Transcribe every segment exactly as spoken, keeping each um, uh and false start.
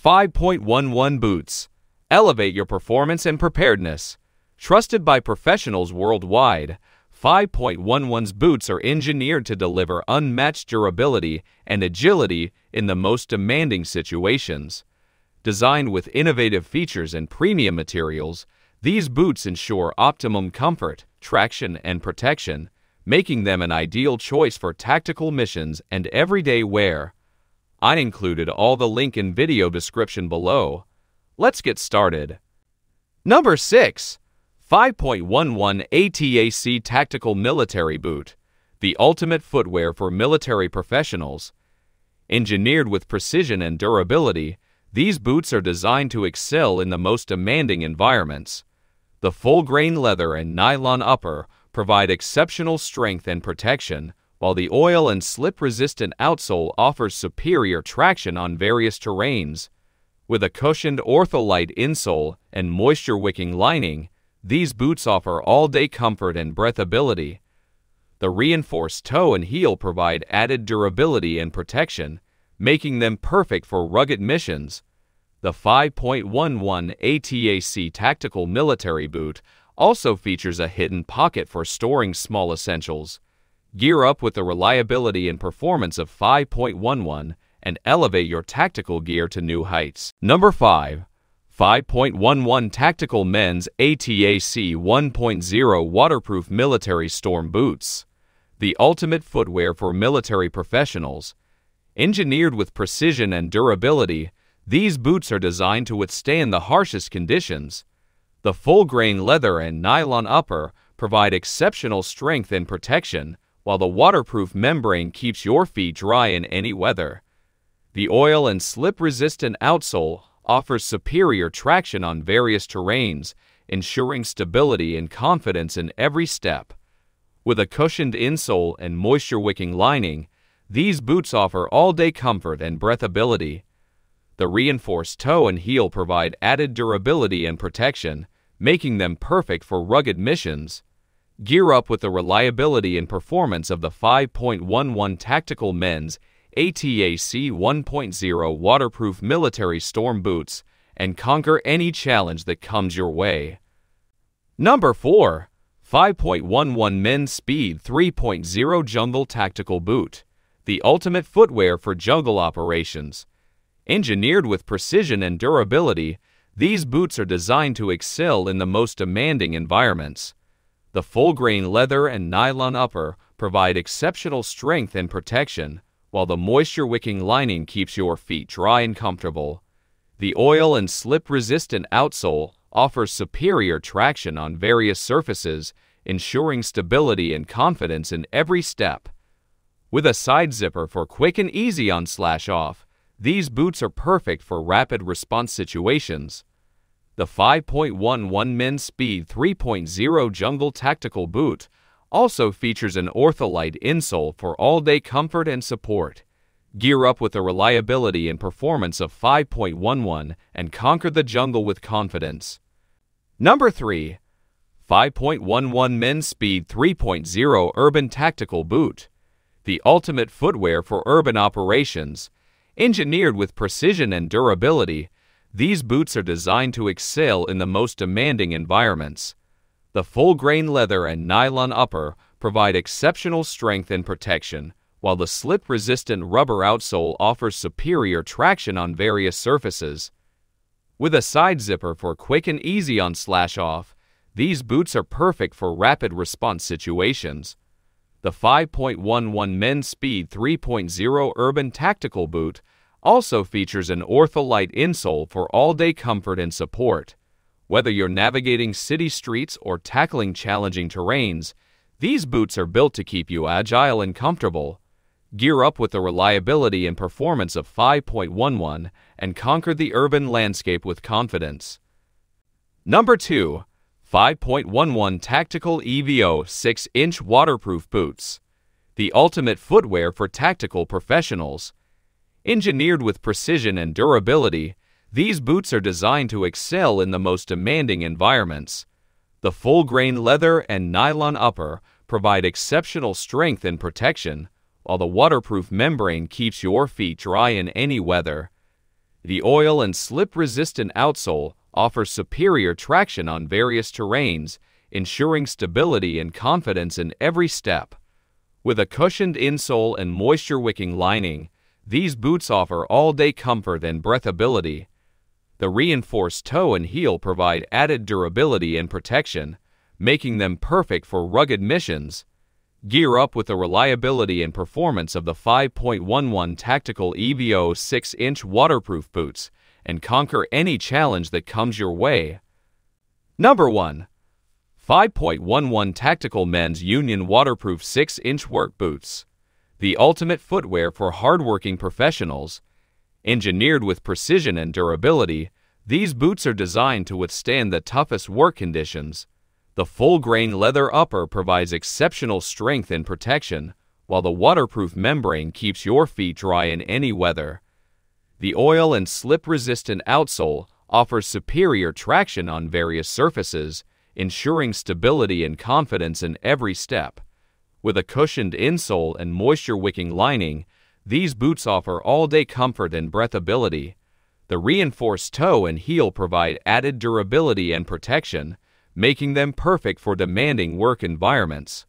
five point eleven Boots. Elevate your performance and preparedness. Trusted by professionals worldwide, five point eleven's boots are engineered to deliver unmatched durability and agility in the most demanding situations. Designed with innovative features and premium materials, these boots ensure optimum comfort, traction, and protection, making them an ideal choice for tactical missions and everyday wear. I included all the link in video description below. Let's get started. Number six. five point eleven A TAC Tactical Military Boot, the ultimate footwear for military professionals. Engineered with precision and durability, these boots are designed to excel in the most demanding environments. The full-grain leather and nylon upper provide exceptional strength and protection, while the oil and slip-resistant outsole offers superior traction on various terrains. With a cushioned Ortholite insole and moisture-wicking lining, these boots offer all-day comfort and breathability. The reinforced toe and heel provide added durability and protection, making them perfect for rugged missions. The five point eleven A TAC Tactical Military Boot also features a hidden pocket for storing small essentials. Gear up with the reliability and performance of five point eleven and elevate your tactical gear to new heights. Number five. five point eleven Tactical Men's A TAC one point oh Waterproof Military Storm Boots, the ultimate footwear for military professionals. Engineered with precision and durability, these boots are designed to withstand the harshest conditions. The full-grain leather and nylon upper provide exceptional strength and protection, while the waterproof membrane keeps your feet dry in any weather. The oil and slip-resistant outsole offers superior traction on various terrains, ensuring stability and confidence in every step. With a cushioned insole and moisture-wicking lining, these boots offer all-day comfort and breathability. The reinforced toe and heel provide added durability and protection, making them perfect for rugged missions. Gear up with the reliability and performance of the five point eleven Tactical Men's A TAC one point oh Waterproof Military Storm Boots and conquer any challenge that comes your way. Number four. five point eleven Men's Speed three point oh Jungle Tactical Boot, the ultimate footwear for jungle operations. Engineered with precision and durability, these boots are designed to excel in the most demanding environments. The full-grain leather and nylon upper provide exceptional strength and protection, while the moisture-wicking lining keeps your feet dry and comfortable. The oil and slip-resistant outsole offers superior traction on various surfaces, ensuring stability and confidence in every step. With a side zipper for quick and easy on slash off, these boots are perfect for rapid response situations. The five point eleven Men's Speed three point oh Jungle Tactical Boot also features an Ortholite insole for all-day comfort and support. Gear up with the reliability and performance of five point eleven and conquer the jungle with confidence. Number three. five point eleven Men's Speed three point oh Urban Tactical Boot, the ultimate footwear for urban operations. Engineered with precision and durability, these boots are designed to excel in the most demanding environments. The full-grain leather and nylon upper provide exceptional strength and protection, while the slip-resistant rubber outsole offers superior traction on various surfaces. With a side zipper for quick and easy on slash-off, these boots are perfect for rapid response situations. The five point eleven Men's Speed three point oh Urban Tactical Boot also features an Ortholite insole for all-day comfort and support. Whether you're navigating city streets or tackling challenging terrains, these boots are built to keep you agile and comfortable. Gear up with the reliability and performance of five point eleven and conquer the urban landscape with confidence. Number two. five point eleven Tactical E V O six inch Waterproof Boots, the ultimate footwear for tactical professionals. Engineered with precision and durability, these boots are designed to excel in the most demanding environments. The full-grain leather and nylon upper provide exceptional strength and protection, while the waterproof membrane keeps your feet dry in any weather. The oil and slip-resistant outsole offers superior traction on various terrains, ensuring stability and confidence in every step. With a cushioned insole and moisture-wicking lining, these boots offer all-day comfort and breathability. The reinforced toe and heel provide added durability and protection, making them perfect for rugged missions. Gear up with the reliability and performance of the five point eleven Tactical E V O six inch waterproof boots and conquer any challenge that comes your way. Number one. five point eleven Tactical Men's Union Waterproof six inch Work Boots. The ultimate footwear for hardworking professionals. Engineered with precision and durability, these boots are designed to withstand the toughest work conditions. The full-grain leather upper provides exceptional strength and protection, while the waterproof membrane keeps your feet dry in any weather. The oil and slip-resistant outsole offers superior traction on various surfaces, ensuring stability and confidence in every step. With a cushioned insole and moisture-wicking lining, these boots offer all-day comfort and breathability. The reinforced toe and heel provide added durability and protection, making them perfect for demanding work environments.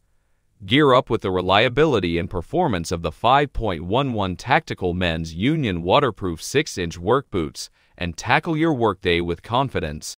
Gear up with the reliability and performance of the five point eleven Tactical Men's Union Waterproof six inch Work Boots and tackle your workday with confidence.